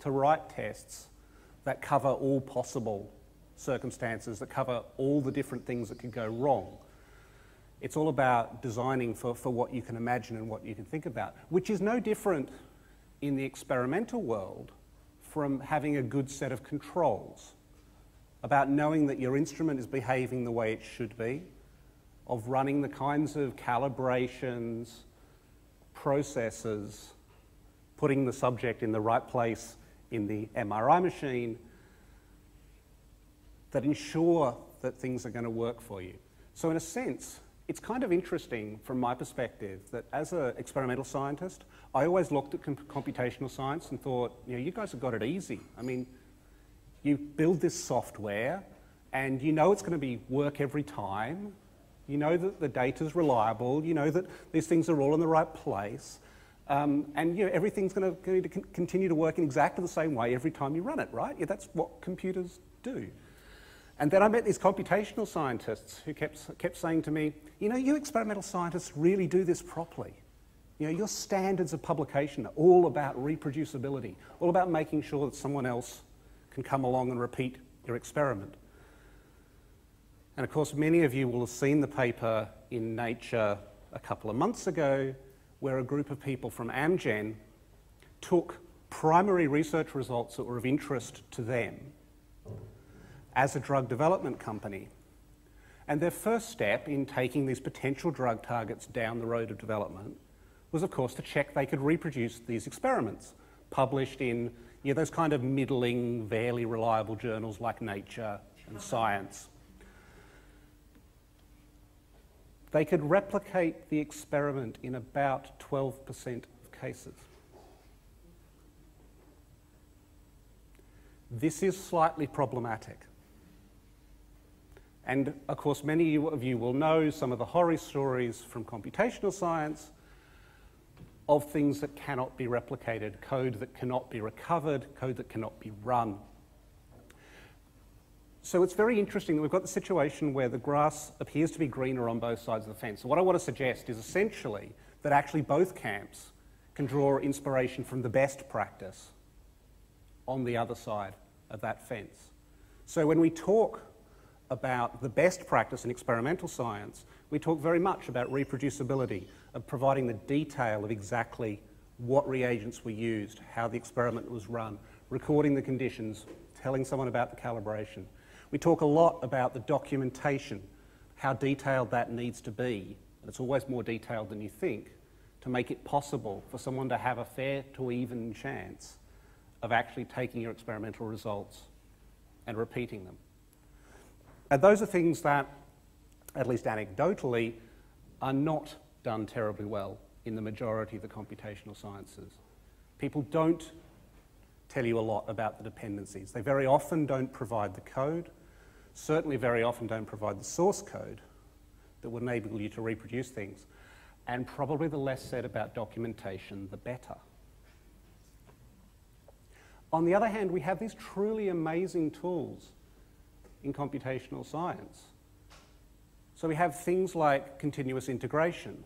to write tests that cover all possible circumstances, that cover all the different things that could go wrong. It's all about designing for what you can imagine and what you can think about, which is no different in the experimental world from having a good set of controls, about knowing that your instrument is behaving the way it should be, of running the kinds of calibrations, processes, putting the subject in the right place in the MRI machine that ensure that things are going to work for you. So in a sense, it's kind of interesting from my perspective that as an experimental scientist, I always looked at computational science and thought, you know, you guys have got it easy. I mean, you build this software and you know it's going to work every time. You know that the data's reliable. You know that these things are all in the right place. And you know, everything's going to continue to work in exactly the same way every time you run it, right? Yeah, that's what computers do. And then I met these computational scientists who kept saying to me, you know, you experimental scientists really do this properly. You know, your standards of publication are all about reproducibility, all about making sure that someone else can come along and repeat your experiment. And of course, many of you will have seen the paper in Nature a couple of months ago, where a group of people from Amgen took primary research results that were of interest to them as a drug development company. And their first step in taking these potential drug targets down the road of development was, of course, to check they could reproduce these experiments published in, you know, those kind of middling, fairly reliable journals like Nature and Science. They could replicate the experiment in about 12% of cases. This is slightly problematic. And of course, many of you will know some of the horror stories from computational science of things that cannot be replicated, code that cannot be recovered, code that cannot be run. So it's very interesting that we've got the situation where the grass appears to be greener on both sides of the fence. So what I want to suggest is essentially that actually both camps can draw inspiration from the best practice on the other side of that fence. So when we talk about the best practice in experimental science, we talk very much about reproducibility, of providing the detail of exactly what reagents were used, how the experiment was run, recording the conditions, telling someone about the calibration. We talk a lot about the documentation, how detailed that needs to be, and it's always more detailed than you think, to make it possible for someone to have a fair to even chance of actually taking your experimental results and repeating them. And those are things that, at least anecdotally, are not done terribly well in the majority of the computational sciences. People don't tell you a lot about the dependencies. They very often don't provide the code, certainly very often don't provide the source code that would enable you to reproduce things. And probably the less said about documentation, the better. On the other hand, we have these truly amazing tools in computational science. So we have things like continuous integration,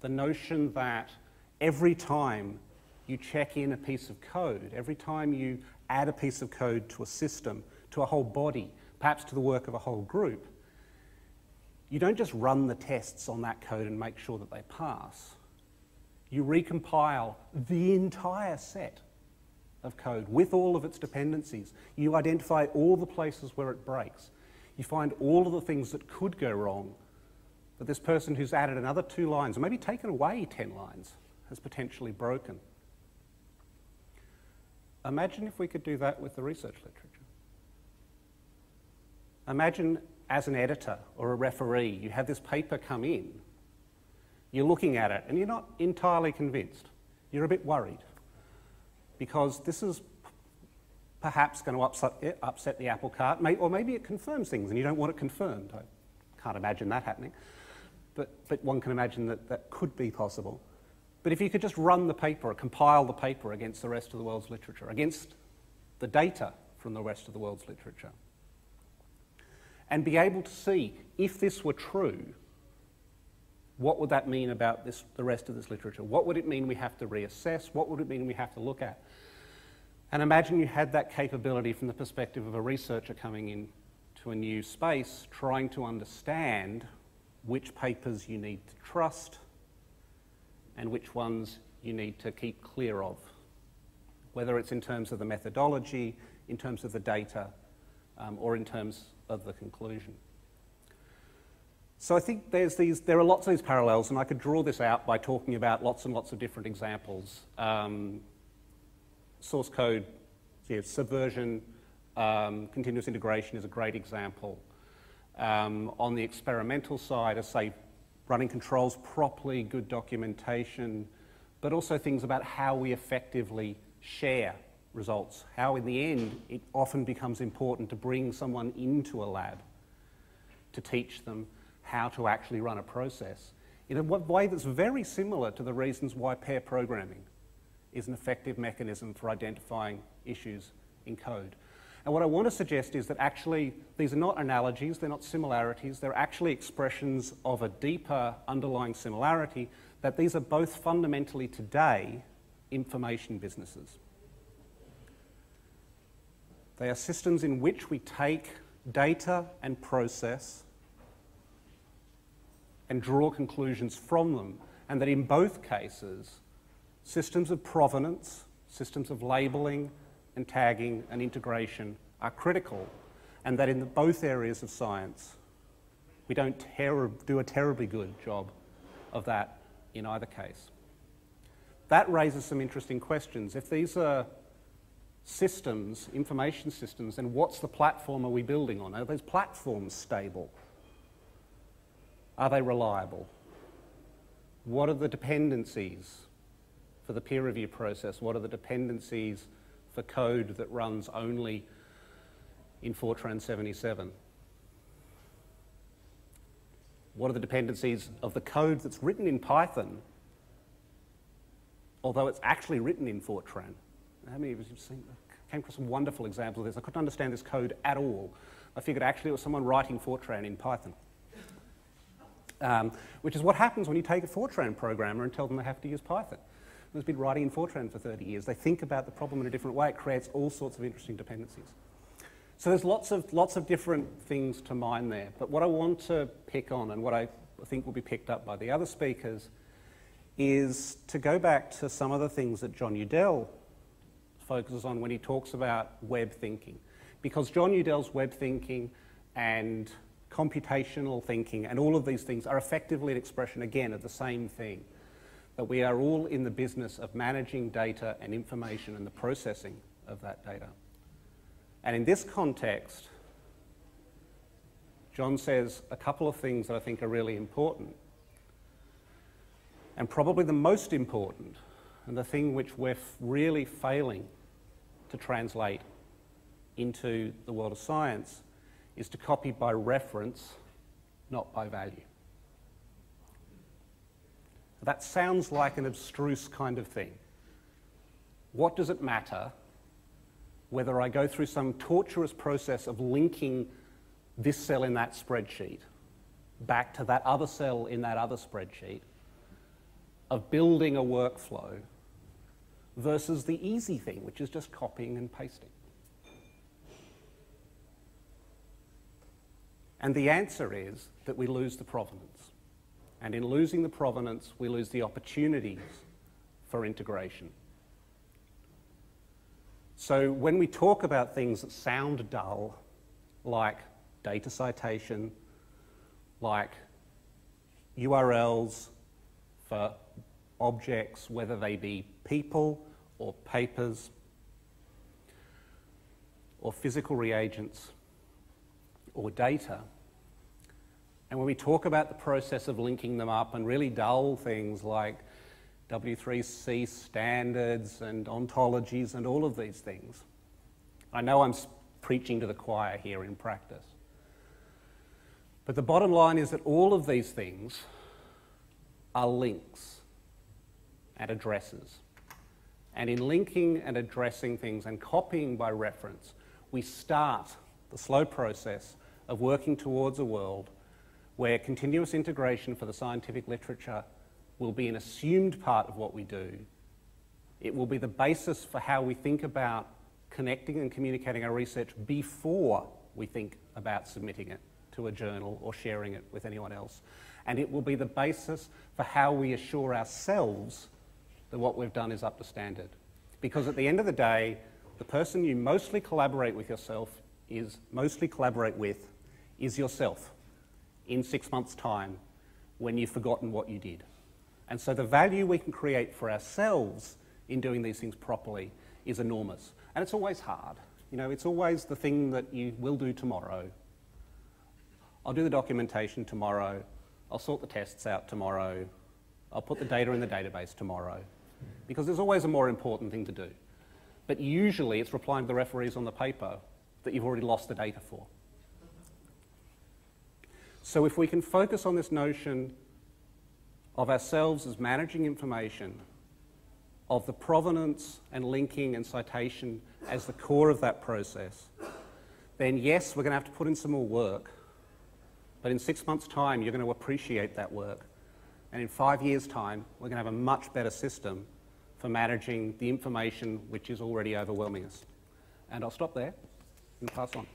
the notion that every time you check in a piece of code, every time you add a piece of code to a system, to a whole body, perhaps to the work of a whole group, you don't just run the tests on that code and make sure that they pass. You recompile the entire set of code with all of its dependencies. You identify all the places where it breaks. You find all of the things that could go wrong that this person who's added another 2 lines, or maybe taken away 10 lines, has potentially broken. Imagine if we could do that with the research literature. Imagine as an editor or a referee, you have this paper come in, you're looking at it and you're not entirely convinced. You're a bit worried, because this is perhaps going to upset the apple cart, or maybe it confirms things and you don't want it confirmed. I can't imagine that happening, but one can imagine that that could be possible. But if you could just run the paper or compile the paper against the rest of the world's literature, against the data from the rest of the world's literature, and be able to see, if this were true, what would that mean about the rest of this literature? What would it mean we have to reassess? What would it mean we have to look at? And imagine you had that capability from the perspective of a researcher coming in to a new space, trying to understand which papers you need to trust and which ones you need to keep clear of, whether it's in terms of the methodology, in terms of the data, or in terms of the conclusion. So I think there are lots of these parallels, and I could draw this out by talking about lots and lots of different examples. Source code, subversion, continuous integration is a great example. On the experimental side, I say running controls properly, good documentation, but also things about how we effectively share results, how in the end it often becomes important to bring someone into a lab to teach them how to actually run a process in a way that's very similar to the reasons why pair programming is an effective mechanism for identifying issues in code. And what I want to suggest is that actually these are not analogies, they're not similarities, they're actually expressions of a deeper underlying similarity, that these are both fundamentally today information businesses. They are systems in which we take data and process and draw conclusions from them, and that in both cases, systems of provenance, systems of labeling and tagging and integration are critical, and that in both areas of science, we don't do a terribly good job of that in either case. That raises some interesting questions. If these are systems, information systems, then what's the platform are we building on? Are those platforms stable? Are they reliable? What are the dependencies for the peer review process? What are the dependencies for code that runs only in Fortran 77? What are the dependencies of the code that's written in Python, although it's actually written in Fortran? How many of you have seen? I came across some wonderful examples of this. I couldn't understand this code at all. I figured actually it was someone writing Fortran in Python, which is what happens when you take a Fortran programmer and tell them they have to use Python. Who's been writing in Fortran for 30 years. They think about the problem in a different way. It creates all sorts of interesting dependencies. So there's lots of different things to mine there. But what I want to pick on, and what I think will be picked up by the other speakers, is to go back to some of the things that John Udell focuses on when he talks about web thinking. Because John Udell's web thinking and computational thinking and all of these things are effectively an expression, again, of the same thing. That we are all in the business of managing data and information and the processing of that data. And in this context, John says a couple of things that I think are really important. And probably the most important, and the thing which we're really failing to translate into the world of science, is to copy by reference, not by value. That sounds like an abstruse kind of thing. What does it matter whether I go through some torturous process of linking this cell in that spreadsheet back to that other cell in that other spreadsheet, of building a workflow, versus the easy thing, which is just copying and pasting? And the answer is that we lose the provenance. And in losing the provenance, we lose the opportunities for integration. So when we talk about things that sound dull, like data citation, like URLs for objects, whether they be people or papers or physical reagents or data, and when we talk about the process of linking them up, and really dull things like W3C standards and ontologies and all of these things, I know I'm preaching to the choir here in practice. But the bottom line is that all of these things are links and addresses. And in linking and addressing things and copying by reference, we start the slow process of working towards a world where continuous integration for the scientific literature will be an assumed part of what we do. It will be the basis for how we think about connecting and communicating our research before we think about submitting it to a journal or sharing it with anyone else. And it will be the basis for how we assure ourselves that what we've done is up to standard. Because at the end of the day, the person you mostly collaborate with is yourself in 6 months' time when you've forgotten what you did. And so the value we can create for ourselves in doing these things properly is enormous. And it's always hard. You know, it's always the thing that you will do tomorrow. I'll do the documentation tomorrow. I'll sort the tests out tomorrow. I'll put the data in the database tomorrow. Because there's always a more important thing to do. But usually it's replying to the referees on the paper that you've already lost the data for. So if we can focus on this notion of ourselves as managing information, of the provenance and linking and citation as the core of that process, then yes, we're going to have to put in some more work. But in 6 months' time, you're going to appreciate that work. And in 5 years' time, we're going to have a much better system for managing the information which is already overwhelming us. And I'll stop there and pass on.